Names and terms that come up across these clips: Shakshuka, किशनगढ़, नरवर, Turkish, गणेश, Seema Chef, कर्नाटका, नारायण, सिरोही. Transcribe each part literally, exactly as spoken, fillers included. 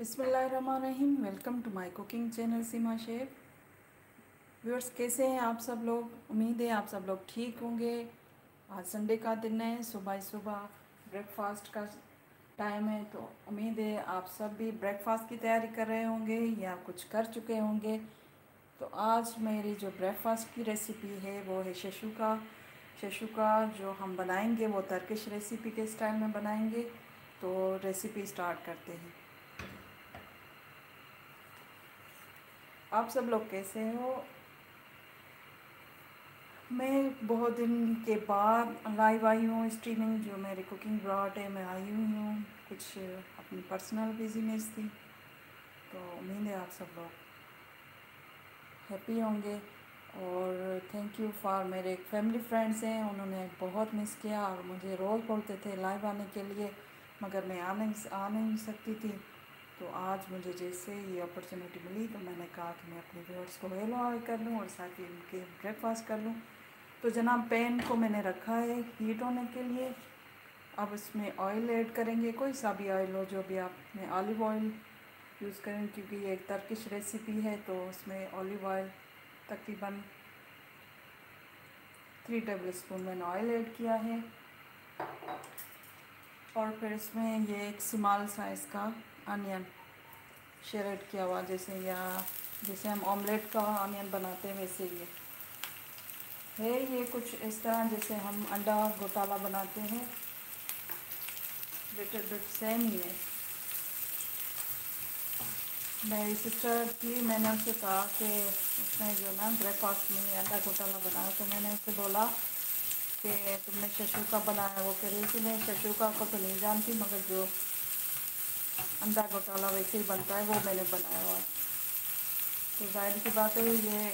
बिस्मिल्लाहिर्रहमानिर्रहीम। Welcome to my cooking channel Seema chef. Viewers, कैसे हैं आप सब लोग? उम्मीद है आप सब लोग ठीक होंगे। आज संडे का दिन है, सुबह सुबह ब्रेकफास्ट का टाइम है, तो उम्मीद है आप सब भी ब्रेकफास्ट की तैयारी कर रहे होंगे या कुछ कर चुके होंगे। तो आज मेरी जो ब्रेकफास्ट की रेसिपी है वो है शशुका। शशुका जो हम बनाएँगे वो तुर्किश रेसिपी के स्टाइल में बनाएँगे। तो रेसिपी स्टार्ट करते हैं। आप सब लोग कैसे हो? मैं बहुत दिन के बाद लाइव आई हूँ, स्ट्रीमिंग जो मेरे कुकिंग ब्रॉड है मैं आई हुई हूँ। कुछ अपनी पर्सनल बिजीनेस थी, तो उम्मीद है आप सब लोग हैप्पी होंगे। और थैंक यू फॉर मेरे एक फैमिली फ्रेंड्स हैं, उन्होंने बहुत मिस किया और मुझे रोज़ बोलते थे लाइव आने के लिए, मगर मैं आ नहीं आ नहीं सकती थी। तो आज मुझे जैसे ये अपॉर्चुनिटी मिली तो मैंने कहा कि मैं अपने व्यूअर्स को हेलो हाय कर लूँ और साथ ही उनके ब्रेकफास्ट कर लूँ। तो जनाब, पैन को मैंने रखा है हीट होने के लिए। अब इसमें ऑयल ऐड करेंगे, कोई सा भी ऑयल हो, जो भी आप में ऑलिव ऑयल यूज़ करें, क्योंकि ये एक तुर्किश रेसिपी है तो उसमें ऑलिव ऑयल तकरीबन थ्री टेबल स्पून मैंने ऑयल ऐड किया है। और फिर इसमें ये एक स्मॉल साइज़ का अनियन शेरेड किया हुआ, जैसे या जैसे हम ऑमलेट का अनियन बनाते हैं वैसे ये है। ये कुछ इस तरह जैसे हम अंडा घोटाला बनाते हैं, लिटिल बिट सेम ही है। मेरी सिस्टर की, मैंने उससे कहा कि उसने जो ना ब्रेकफास्ट में अंडा घोटाला बनाया, तो मैंने उससे बोला कि तुमने शशुका बनाया। वो कह रही थी मैं शशुका को तो नहीं जानती, मगर जो अंडा घोटाला वैसे ही बनता है वो मैंने बनाया हुआ है। तो जाहिर की बात है ये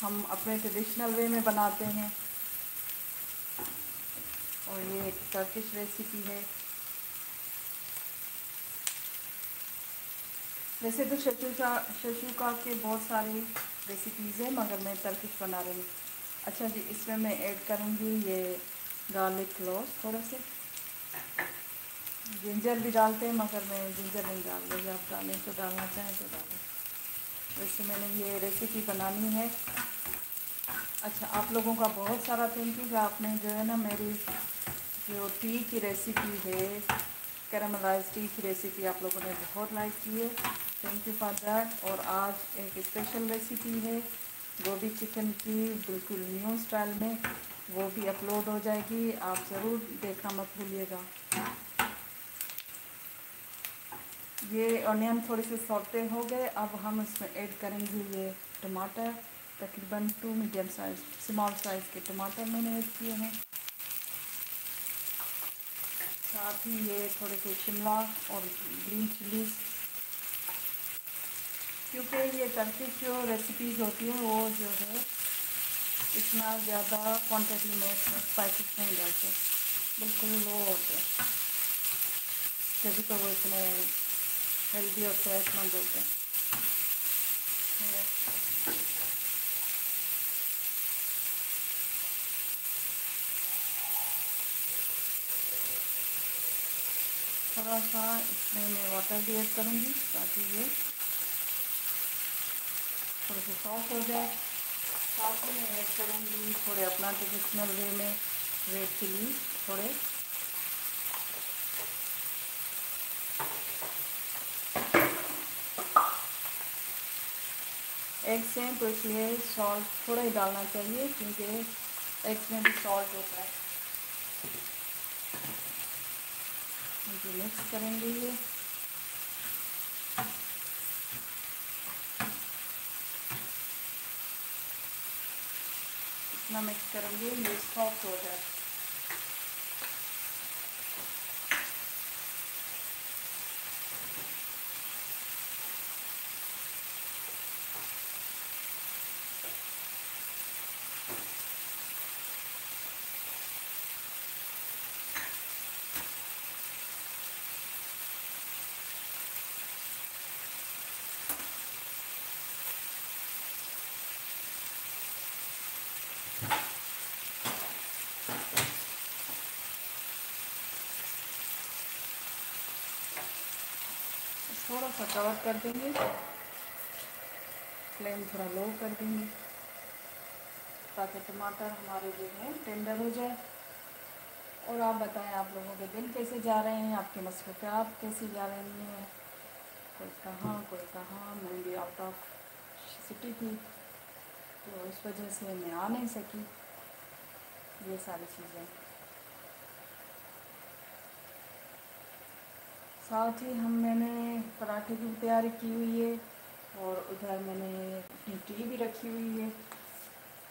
हम अपने ट्रेडिशनल वे में बनाते हैं और ये एक तुर्किश रेसिपी है। वैसे तो शशुका शशुका के बहुत सारी रेसिपीज़ हैं, मगर मैं तुर्किश बना रही हूँ। अच्छा जी, इसमें मैं ऐड करूँगी ये गार्लिक क्लोव्स, थोड़ा से जिंजर भी डालते हैं, मगर मैं जिंजर नहीं डाल रही। आप डालें तो डालना चाहें तो डालें, वैसे मैंने ये रेसिपी बनानी है। अच्छा, आप लोगों का बहुत सारा थैंक यू। आपने जो है ना मेरी जो टी की रेसिपी है, कैरामलाइज टी की रेसिपी आप लोगों ने बहुत लाइक की है, थैंक यू फॉर दैट। और आज एक स्पेशल रेसिपी है गोभी चिकन की, बिल्कुल न्यू स्टाइल में, वो भी अपलोड हो जाएगी, आप ज़रूर देखना मत भूलिएगा। ये ऑनियन थोड़े से सॉफ्टे हो गए, अब हम इसमें ऐड करेंगे ये टमाटर। तकरीबन two medium size small size के टमाटर मैंने ऐड किए हैं। साथ ही ये थोड़े से शिमला और ग्रीन चिलीज, क्योंकि ये तुर्किश जो रेसिपीज़ होती है वो जो है इतना ज़्यादा क्वांटिटी में स्पाइसेस नहीं डालते, बिल्कुल लो होते हैं, तभी तो वो इतने हेल्दी और सेहतमंद होते हैं। थोड़ा सा इसमें मैं वाटर भी ऐड करूँगी ताकि ये थोड़ा सा सॉफ्ट हो जाए। साथ ही मैं ऐड करूँगी थोड़े अपना ट्रेडिशनल वे में रेड चिली, थोड़े एग्स हैं तो इसलिए सॉल्ट थोड़ा ही डालना चाहिए, क्योंकि एग्स में भी सॉल्ट होता है। इनको मिक्स करेंगे ये। इतना मिक्स करेंगे ये सॉफ्ट हो जाए। थोड़ा सा कवर कर देंगे, फ्लेम थोड़ा लो कर देंगे ताकि टमाटर हमारे जो है टेंडर हो जाए। और आप बताएं आप लोगों के दिल कैसे जा रहे हैं, आपके मसरूफियात कैसे जा रही हैं, कोई कहाँ कोई कहाँ। मैं भी आउट ऑफ सिटी थी तो इस वजह से मैं आ नहीं सकी, ये सारी चीज़ें। साथ ही हम मैंने पराठे की तैयारी की हुई है और उधर मैंने अपनी टी भी रखी हुई है,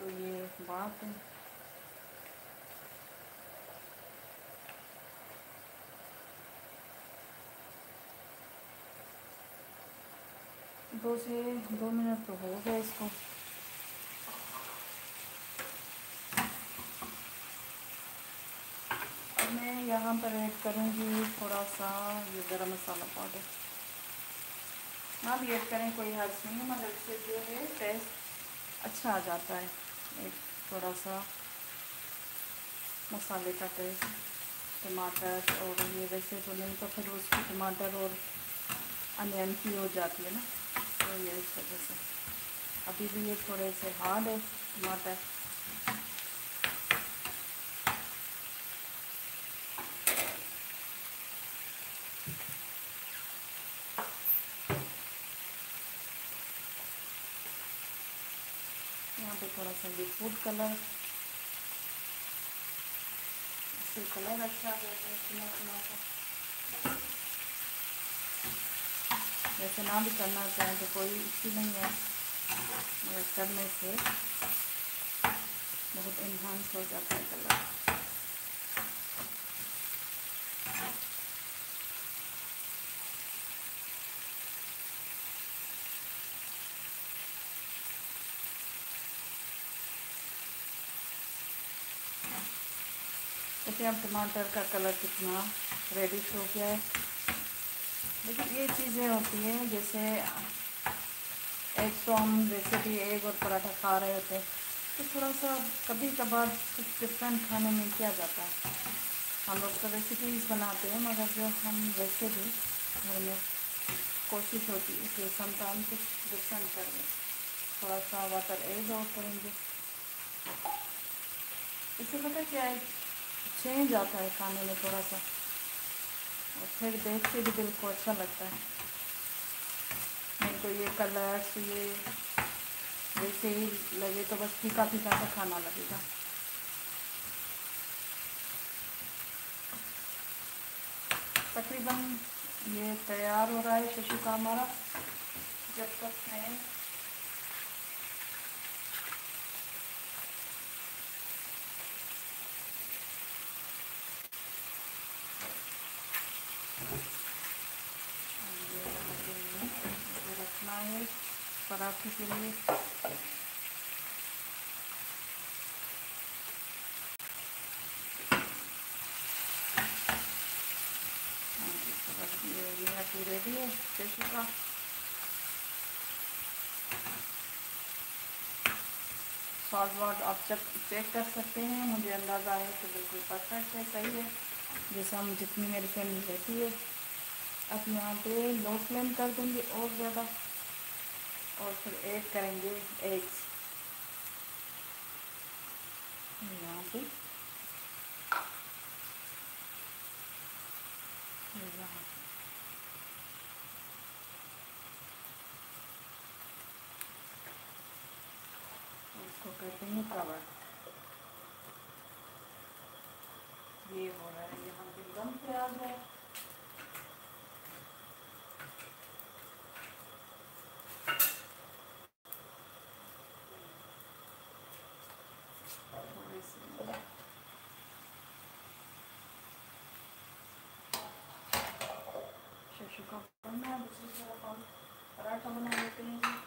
तो ये बात है। दो से दो मिनट तो हो गए इसको। मैं यहाँ पर ऐड करूँगी थोड़ा सा ये गरम मसाला पाउडर, ना भी ऐड करें कोई हर्ज नहीं, मगर इससे जो है टेस्ट अच्छा आ जाता है, एक थोड़ा सा मसाले का टेस्ट। टमाटर और ये वैसे तो नहीं तो फिर उसकी टमाटर और अनियन की हो जाती है ना, तो ये इस वजह से अभी भी ये थोड़े से हार्ड है टमाटर। यहाँ पे थोड़ा सा ये फूड कलर, इससे कलर अच्छा जाता है। वैसे ना भी करना चाहें तो कोई इश्यू नहीं है, मगर करने से बहुत इन्हांस हो जाता है कलर। देखिए अब टमाटर का कलर कितना रेडिश हो गया है। लेकिन ये चीज़ें होती हैं, जैसे एग तो हम जैसे भी एग और पराठा खा रहे होते हैं तो थोड़ा सा कभी कभार कुछ डिफरेंट खाने में किया जाता है। हम लोग तो रेसिपीज़ बनाते हैं, मगर जो हम वैसे भी घर में कोशिश होती है कि समटाइम कुछ डिफरेंट कर लें। थोड़ा सा वाटर एग और करेंगे, इससे पता क्या है चेंज आता है खाने में थोड़ा सा, और फिर देख के भी दिल को अच्छा लगता है। मेरे को ये कलर्स ये वैसे ही लगे तो बस फीका फीका सा खाना लगेगा। तकरीबन ये तैयार हो रहा है शशुका हमारा। जब तक मैं पराठे के लिए रेडी है शशुका। सॉल्ट वाट आप चेक चेक कर सकते हैं, मुझे अंदाज़ा है कि बिल्कुल परफेक्ट है, सही है जैसा मुझे जितनी मेरी फैमिली रहती है। अब यहाँ पे लो फ्लेम कर दूँगी और ज़्यादा, और फिर ऐड करेंगे एग्स। यहाँ पे इसको करते हैं कवर। ये हो रहा है, यहाँ पे दम तैयार है। शशुका बनना है, दूसरी तरफ हम पराठा बना लेते हैं।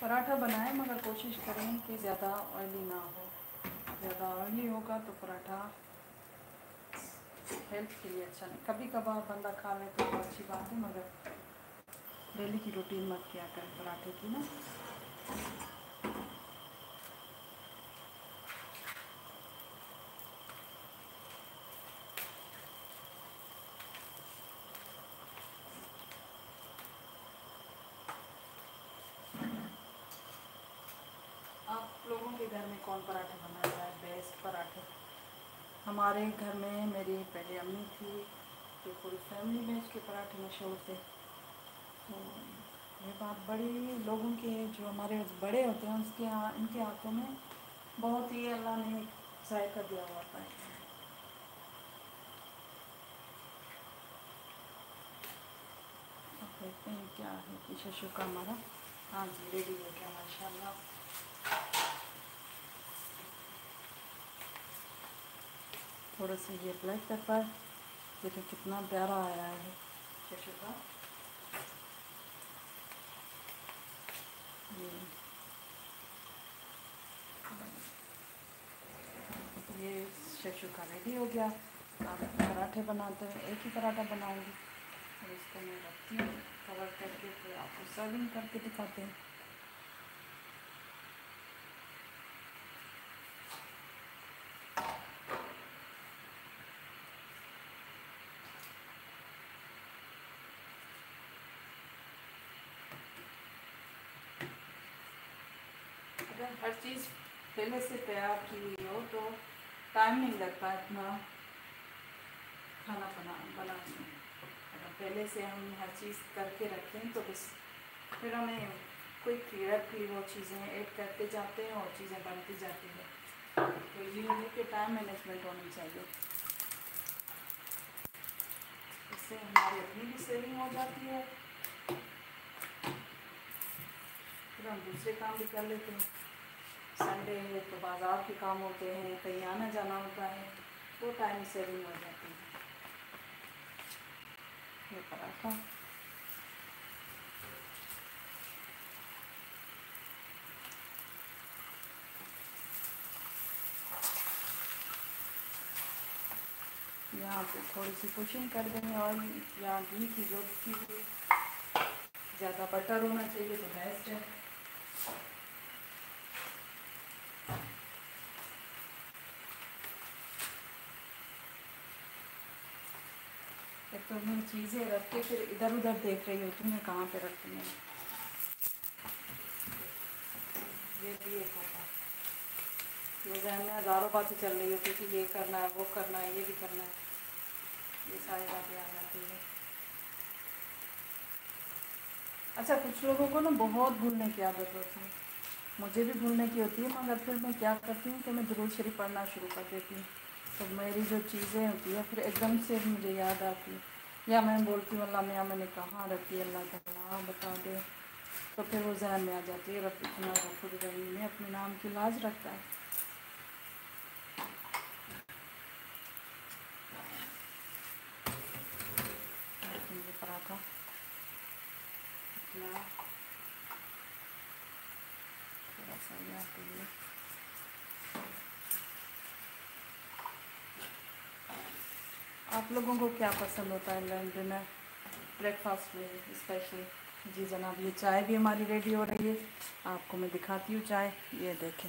पराठा बनाएं मगर कोशिश करें कि ज़्यादा ऑयली ना हो। ज़्यादा ऑयली होगा तो पराठा हेल्थ के लिए अच्छा नहीं। कभी कभार बंदा खा ले तो अच्छी बात है, मगर डेली की रूटीन मत किया करें पराठे की ना। लोगों के घर में कौन पराठे बनाता है बेस्ट पराठे? हमारे घर में मेरी पहले अम्मी थी, फिर पूरी फैमिली में उसके पराठे मशहूर थे। तो ये बात बड़ी लोगों के जो हमारे बड़े होते हैं उसके यहाँ इनके हाथों में बहुत ही अल्लाह ने जायका दिया हुआ है। अब देखते हैं क्या है कि शशुका हमारा हाँ जी रेडी हो गया माशाल्लाह। थोड़ा सा ये ब्लैक पेपर देखो कितना प्यारा आया है शशुका। ये ये शशुका रेडी हो गया। आप पराठे बनाते हैं, एक ही पराठा बनाऊंगी और इसको मैं रखती हूँ कवर करके, फिर आपको सर्विंग करके दिखाते हैं। हर चीज़ पहले से तैयार की हुई हो तो टाइम नहीं लगता इतना खाना बना बनाने में। अगर पहले से हम हर चीज़ करके रखें तो बस फिर हमें कोई क्लियरली वो चीज़ें ऐड करते जाते हैं और चीज़ें बनती जाती हैं। तो ये कि टाइम मैनेजमेंट होनी चाहिए, इससे हमारी अपनी भी सेविंग हो जाती है, फिर हम दूसरे काम भी कर लेते हैं। संडे है तो बाज़ार के काम होते हैं, कहीं आना जाना होता है, वो टाइम सेविंग हो जाती है। ये पराठा यहाँ पे थोड़ी सी पुशिंग कर देंगे और यहाँ घी की जरूरत की, ज़्यादा बटर होना चाहिए तो बेस्ट है। एक तो मैं चीज़ें रख के फिर इधर उधर देख रही होती हूँ मैं कहाँ पे रखती हूँ, ये भी एक होता है। ये जहन में हज़ारों बातें चल रही होती कि ये करना है वो करना है ये भी करना है, ये सारी बातें आ जाती है। अच्छा कुछ लोगों को ना बहुत भूलने की आदत होती है, मुझे भी भूलने की होती है, मगर फिर मैं क्या करती हूँ कि मैं दुरूद शरीफ पढ़ना शुरू कर देती हूँ तो मेरी जो चीज़ें होती है फिर एकदम से मुझे याद आती है, या मैं बोलती हूँ अल्लाह मियाँ मैंने कहाँ रखी, अल्लाह ताला बता दे, तो फिर वो जहन में आ जाती है। रब इतना खुद रही में अपने नाम की लाज रखता है। पराठा इतना थोड़ा सा याद है आप लोगों को क्या पसंद होता है लंच डिनर ब्रेकफास्ट में स्पेशली। जी जनाब ये चाय भी हमारी रेडी हो रही है, आपको मैं दिखाती हूँ चाय। ये देखें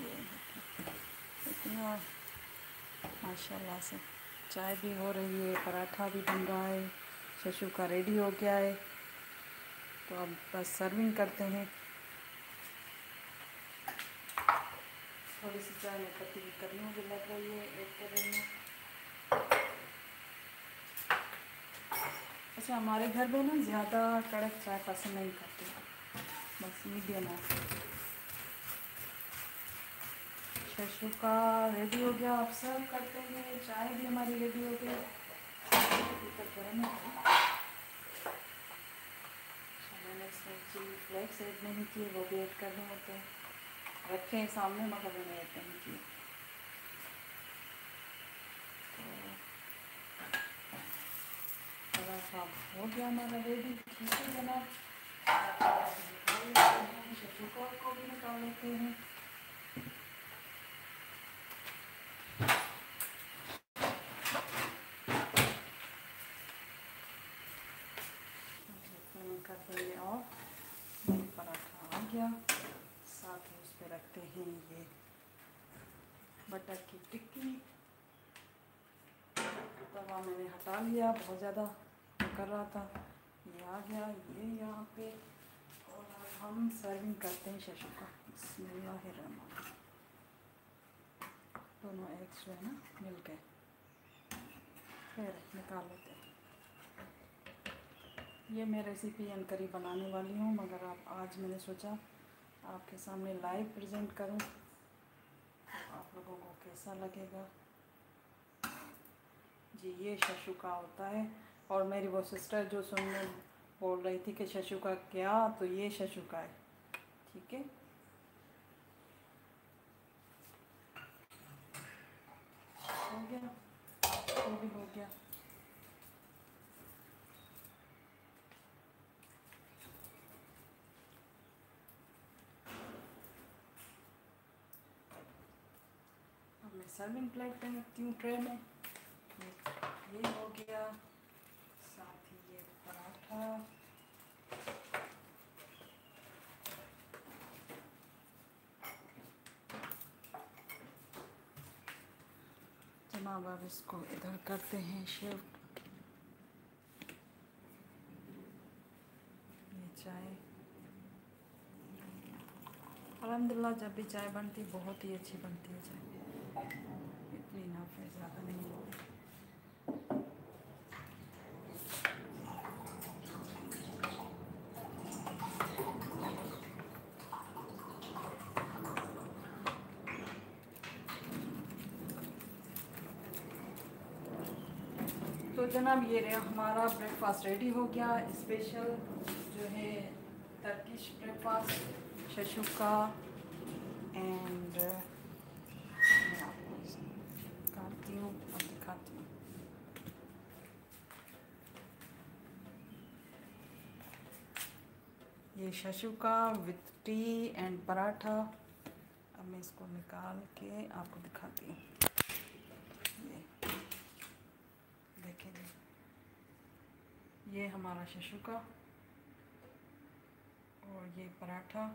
ये देखें माशाल्लाह से चाय भी हो रही है, पराठा भी बन रहा है, शशुका रेडी हो गया है, तो अब बस सर्विंग करते हैं। थोड़ी सी चाय में पत्ती भी कर लूँगी लग रही है ऐड कर रही हूँ। अच्छा हमारे घर में ना ज़्यादा कड़क चाय पसंद नहीं करते, बस मीडियम है। शशुका रेडी हो गया, आप सर्व करते हैं। चाय भी हमारी रेडी हो गई, गर्म है। फ्लेक्स ऐड नहीं किए, वो भी ऐड करने होते हैं, रखे हैं सामने मगर मैंने ऐड नहीं किए। तो पराठा हो गया हमारा रेडी, ठीक है जनाब। शक्शुका को भी निकाल लेते हैं। कर देंगे और पराठा आ गया, साथ ही उस पर रखते हैं ये बटर की टिक्की। तवा मैंने हटा लिया, बहुत ज़्यादा कर रहा था, ये आ गया ये यहाँ पे। और हम सर्विंग करते हैं शक्शुका। बिस्मिल्लाहिर्रहमान, दोनों एग्स जो है ना मिल गए, फिर निकाल लेते हैं। ये मैं रेसिपी एंड करी बनाने वाली हूँ, मगर आप आज मैंने सोचा आपके सामने लाइव प्रेजेंट करूँ, तो आप लोगों को कैसा लगेगा। जी ये शक्शुका होता है। और मेरी वो सिस्टर जो सुनने बोल रही थी कि शक्शुका क्या, तो ये शक्शुका है। ठीक है, हो गया, वो भी हो गया। अब मैं सर्विंग प्लेट में रखती हूँ, ट्रे में। ये हो गया, साथ ही ये पराठा। जनाब अब इसको इधर करते हैं शिफ्ट। ये चाय, अल्हम्दुलिल्लाह जब भी चाय बनती बहुत ही अच्छी बनती है चाय, इतनी ना फिर ज़्यादा नहीं होती। तो जनाब ये रहा हमारा ब्रेकफास्ट रेडी हो गया, स्पेशल जो है टर्किश ब्रेकफास्ट, शक्शुका। एंड मैं आपको काटती हूँ और दिखाती हूँ। ये shakshuka with tea and paratha. अब मैं इसको निकाल के आपको दिखाती हूँ। ये हमारा शक्शुका और ये पराठा,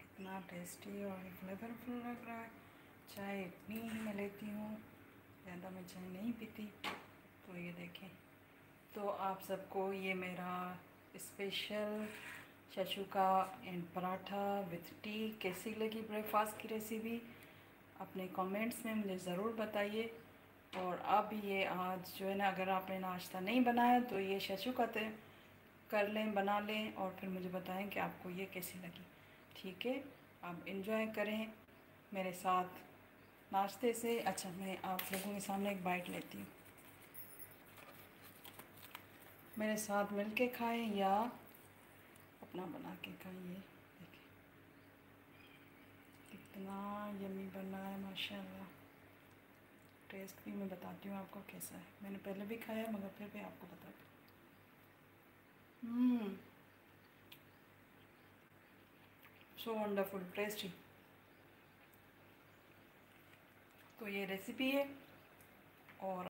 कितना टेस्टी और फ्लेवरफुल लग रहा है। चाय इतनी ही मैं लेती हूँ, ज़्यादा मैं चाय नहीं पीती। तो ये देखें, तो आप सबको ये मेरा special shakshuka and paratha with tea कैसी लगी ब्रेकफास्ट की रेसिपी, अपने कमेंट्स में मुझे ज़रूर बताइए। और अब ये आज जो है ना, अगर आपने नाश्ता नहीं बनाया तो ये शक्शुका कर लें, बना लें और फिर मुझे बताएं कि आपको ये कैसी लगी। ठीक है, आप एंजॉय करें मेरे साथ नाश्ते से। अच्छा मैं आप लोगों के सामने एक बाइट लेती हूँ, मेरे साथ मिल के खाएँ या अपना बना के खाएँ। ये देखें कितना यम्मी बना है माशाल्लाह। टेस्ट भी मैं बताती हूँ आपको कैसा है, मैंने पहले भी खाया मगर फिर भी आपको बताती हूँ। So wonderful tasty. तो ये रेसिपी है और